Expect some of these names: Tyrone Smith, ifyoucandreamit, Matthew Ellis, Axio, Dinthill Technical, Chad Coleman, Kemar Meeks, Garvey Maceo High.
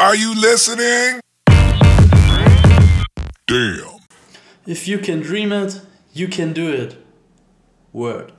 Are you listening? Damn. If you can dream it, you can do it. Word.